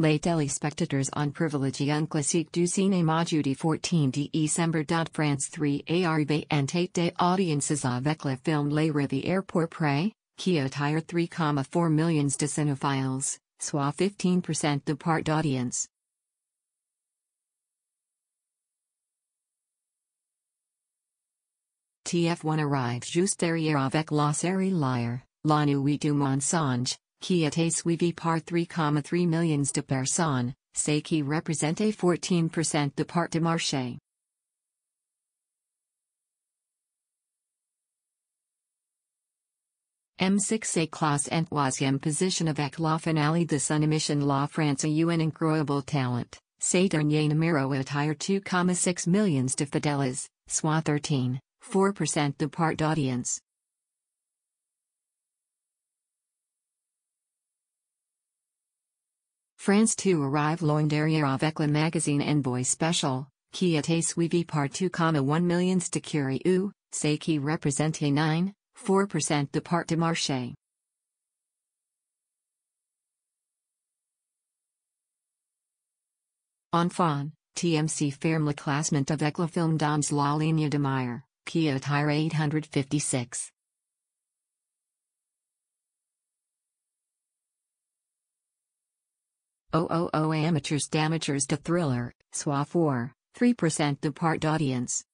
Les téléspectateurs ont privilégié un classique du cinéma jeudi 14 décembre. France 3 arrive en tête des audiences avec le film Les Rivières pour Pré, qui attire 3.4 millions de cinéphiles, soit 15% de part d'audience. TF1 arrive juste derrière avec la série La Nuit du mensonge, qui était suivi par 3.3 millions de personnes, ce qui représentait 14% de part de marché. M6 a classe en troisième position avec la finale de son émission La France a eu un incroyable talent. Ce dernier numéro attire 2.6 millions de fidèles, soit 13.4% de part d'audience. France 2 arrive loin derrière avec le magazine Envoyé spécial, qui était suivi par 2.1 millions de curieux, ce qui représentait 9.4% de part de marché. Enfin, TMC ferme le classement avec le film dans La Ligne de Mire, qui attire 856. Amateurs d'amateurs de thriller, soit 4.3% de part d'audience.